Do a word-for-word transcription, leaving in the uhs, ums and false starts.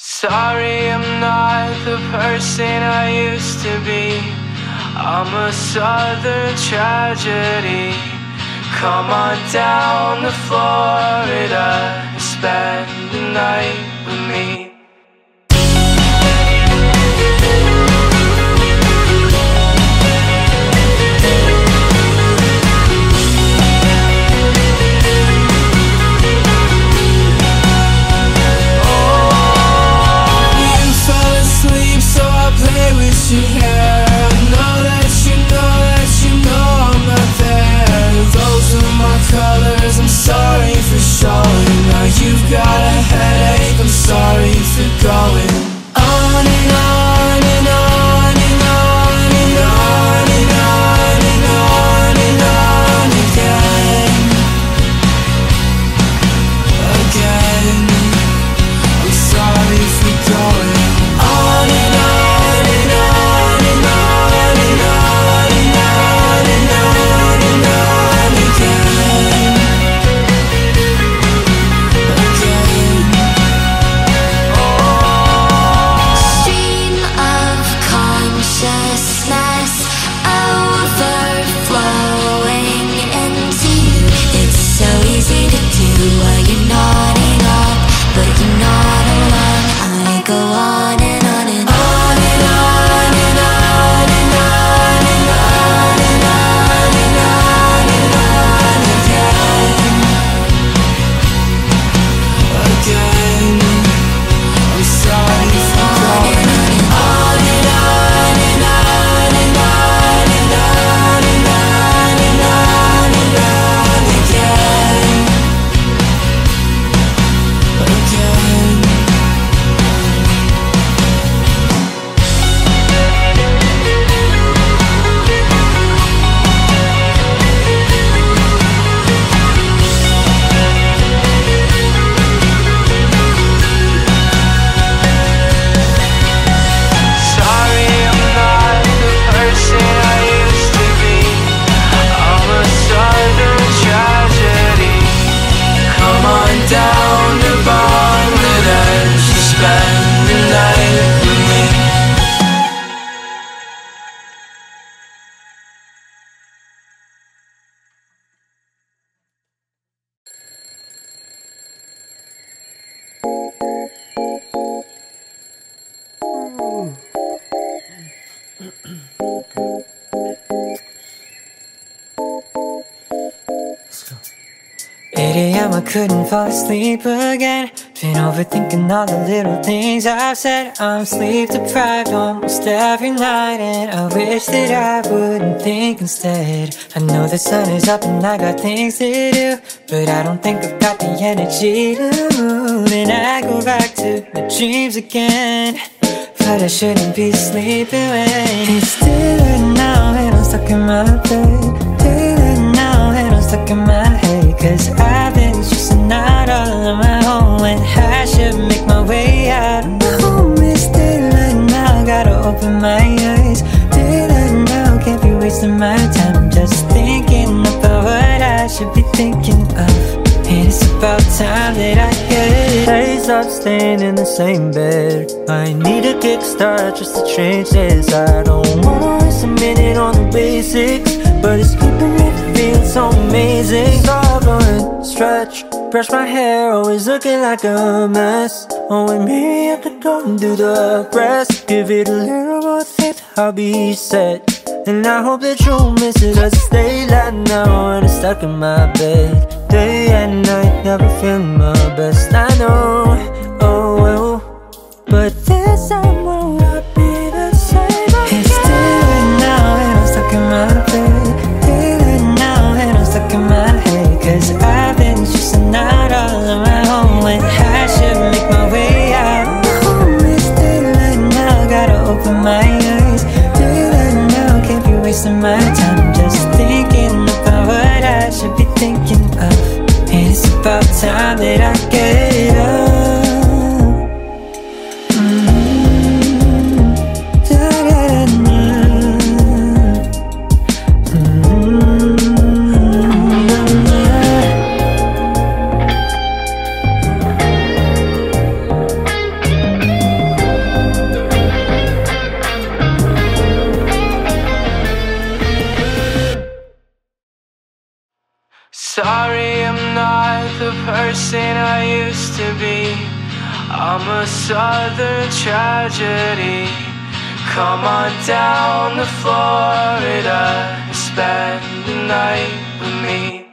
Sorry, I'm not the person I used to be. I'm a southern tragedy. Come on down to Florida and spend the night with me. eight A M I couldn't fall asleep again. Been overthinking all the little things I've said. I'm sleep deprived almost every night, and I wish that I wouldn't think instead. I know the sun is up and I got things to do, but I don't think I've got the energy to move. And I go back to my dreams again, but I shouldn't be sleeping when it's still right now, and I'm stuck in my bed. Daylight now, and I'm stuck in my head, 'cause I've been stressing out all on my own when I should make my way out. No, it's daylight now, gotta open my eyes. Daylight now, can't be wasting my time. I'm just thinking about what I should be thinking of. It's about time that I could face up staying in the same bed. I need a kickstart just to change this. I don't want to minute on the basics, but it's keeping me feeling so amazing. Stop blowing, stretch, brush my hair, always looking like a mess. Oh, and maybe I could go and do the rest. Give it a little more think, I'll be set. And I hope that you'll miss it, 'cause it's daylight now and I'm stuck in my bed. Day and night, never feeling my best, I know, oh well. But this time will not be the same again. It's daylight now and I'm stuck in my bed. Daylight now and I'm stuck in my head, 'cause I've been stressing out all on my own when I should make my way out. Oh, it's daylight now, gotta open my eyes. Daylight now, can't be wasting my time, just thinking about what I should be thinking of. It's about time that I get up. sorry I'm not the person I used to be. I'm a southern tragedy. Come on down to Florida and spend the night with me.